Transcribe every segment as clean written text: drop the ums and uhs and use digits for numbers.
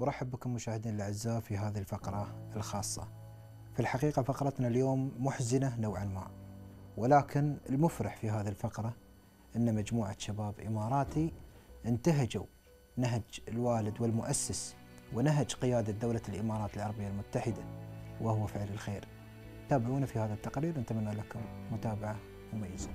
وارحب بكم مشاهدينا الاعزاء في هذه الفقره الخاصه. في الحقيقه فقرتنا اليوم محزنه نوعا ما، ولكن المفرح في هذه الفقره ان مجموعه شباب اماراتي انتهجوا نهج الوالد والمؤسس ونهج قياده دوله الامارات العربيه المتحده، وهو فعل الخير. تابعونا في هذا التقرير، نتمنى لكم متابعه مميزه.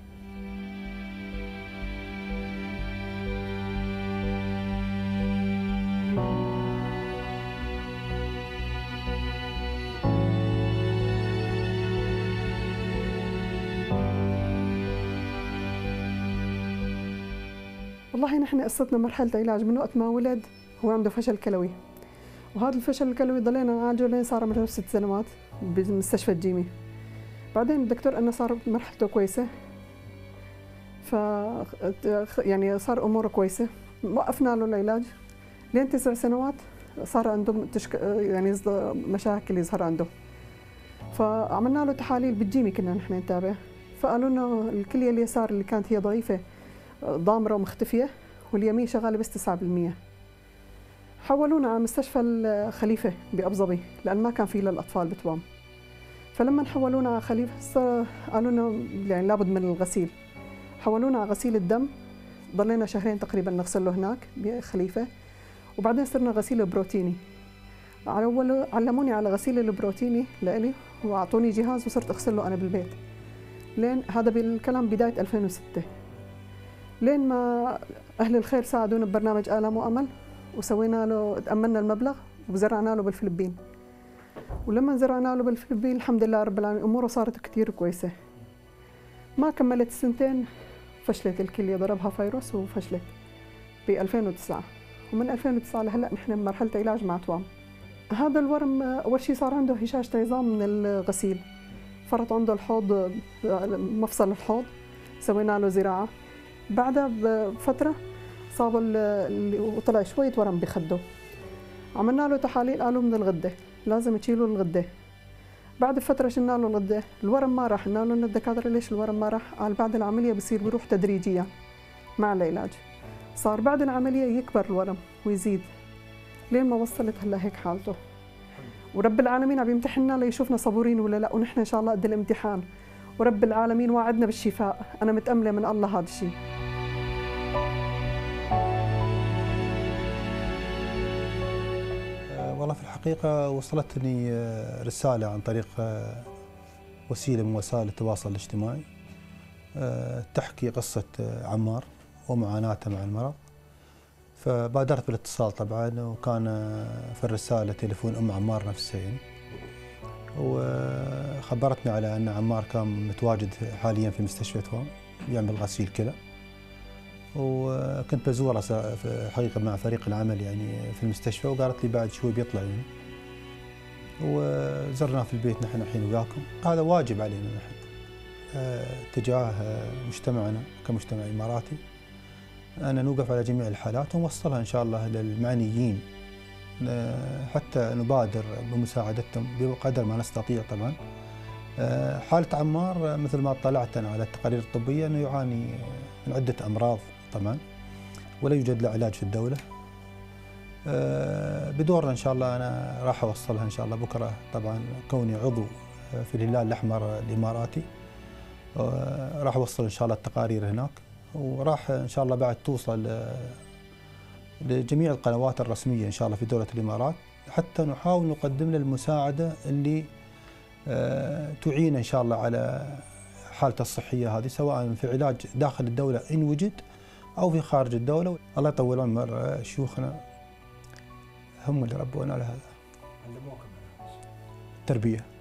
والله نحن قصتنا مرحلة علاج من وقت ما ولد هو عنده فشل كلوي، وهذا الفشل الكلوي ضلينا نعالجه لين صار عمره 6 سنوات بمستشفى الجيمي. بعدين الدكتور قالنا صار مرحلته كويسة، يعني صار أموره كويسة، وقفنا له العلاج لين 9 سنوات صار عنده يعني مشاكل يظهر عنده، فعملنا له تحاليل بالجيمي كنا نحن نتابع، فقالوا لنا الكلية اليسار اللي كانت هي ضعيفة ضامرة ومختفية واليمين شغالة بس 9%. حولونا على مستشفى الخليفة بأبو ظبي لأن ما كان في للأطفال بتوام، فلما حولونا على خليفة قالوا لنا يعني لابد من الغسيل، حولونا على غسيل الدم، ضلينا 2 شهرين تقريبا نغسله هناك بخليفة، وبعدين صرنا غسيل بروتيني. علموني على غسيل البروتيني لإلي وأعطوني جهاز وصرت أغسله أنا بالبيت، لين هذا بالكلام بداية 2006، لين ما أهل الخير ساعدونا ببرنامج آلام وأمل، وسوينا له تأملنا المبلغ وزرعنا له بالفلبين، ولما زرعنا له بالفلبين الحمد لله رب العالمين أموره صارت كتير كويسة. ما كملت 2 سنين فشلت الكلية، ضربها فيروس وفشلت ب 2009، ومن 2009 لهلا نحن بمرحلة علاج مع توام. هذا الورم أول شيء صار عنده هشاشة عظام من الغسيل، فرط عنده الحوض، مفصل الحوض سوينا له زراعة، بعدها بفترة صاب وطلع شوية ورم بخده، عملنا له تحاليل قالوا من الغدة لازم تشيلوا الغدة، بعد فترة شلنا له الغدة، الورم ما راح، قلنا له الدكاترة ليش الورم ما راح؟ قال بعد العملية بصير بروح تدريجيا مع العلاج، صار بعد العملية يكبر الورم ويزيد لين ما وصلت هلا هيك حالته، ورب العالمين عم يمتحننا ليشوفنا صبورين ولا لا، ونحن إن شاء الله قد الامتحان، ورب العالمين وعدنا بالشفاء، أنا متأملة من الله هذا الشيء. والله في الحقيقة وصلتني رسالة عن طريق وسيلة من وسائل التواصل الاجتماعي تحكي قصة عمار ومعاناته مع المرض، فبادرت بالاتصال طبعا، وكان في الرسالة تليفون أم عمار نفسها يعني، وخبرتني على أن عمار كان متواجد حاليا في مستشفى توام يعمل غسيل كلى، وكنت بزوره حقيقة مع فريق العمل يعني في المستشفى، وقالت لي بعد شوي بيطلع يعني، وزرناه في البيت نحن الحين وياكم. هذا واجب علينا نحن تجاه مجتمعنا كمجتمع إماراتي أن نوقف على جميع الحالات ونوصلها إن شاء الله للمعنيين حتى نبادر بمساعدتهم بقدر ما نستطيع. طبعا حالة عمار مثل ما اطلعت أنا على التقارير الطبية أنه يعاني من عدة أمراض طبعا، ولا يوجد له علاج في الدولة. بدورنا إن شاء الله أنا راح أوصلها إن شاء الله بكرة، طبعا كوني عضو في الهلال الأحمر الإماراتي راح أوصل إن شاء الله التقارير هناك، وراح إن شاء الله بعد توصل لجميع القنوات الرسمية إن شاء الله في دولة الإمارات، حتى نحاول نقدم له المساعدة اللي تعين إن شاء الله على حالته الصحية هذه، سواء في علاج داخل الدولة إن وجد أو في خارج الدولة. الله يطول عمر شيوخنا، هم اللي ربونا على هذا، علموكم التربية.